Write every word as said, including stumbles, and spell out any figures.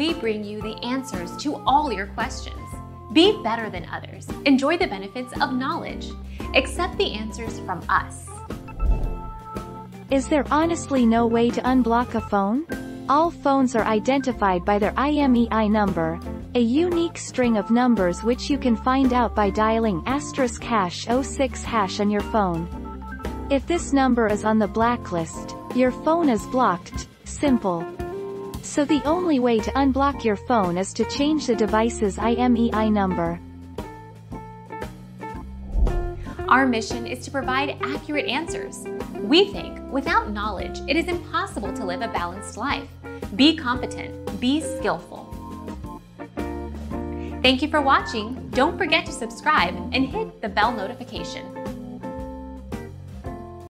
we bring you the answers to all your questions. Be better than others. Enjoy the benefits of knowledge. Accept the answers from us. Is there honestly no way to unblock a phone? All phones are identified by their I M E I number, a unique string of numbers which you can find out by dialing asterisk hash oh six hash on your phone. If this number is on the blacklist, your phone is blocked. Simple. So the only way to unblock your phone is to change the device's I M E I number. Our mission is to provide accurate answers. We think without knowledge, it is impossible to live a balanced life. Be competent, be skillful. Thank you for watching. Don't forget to subscribe and hit the bell notification.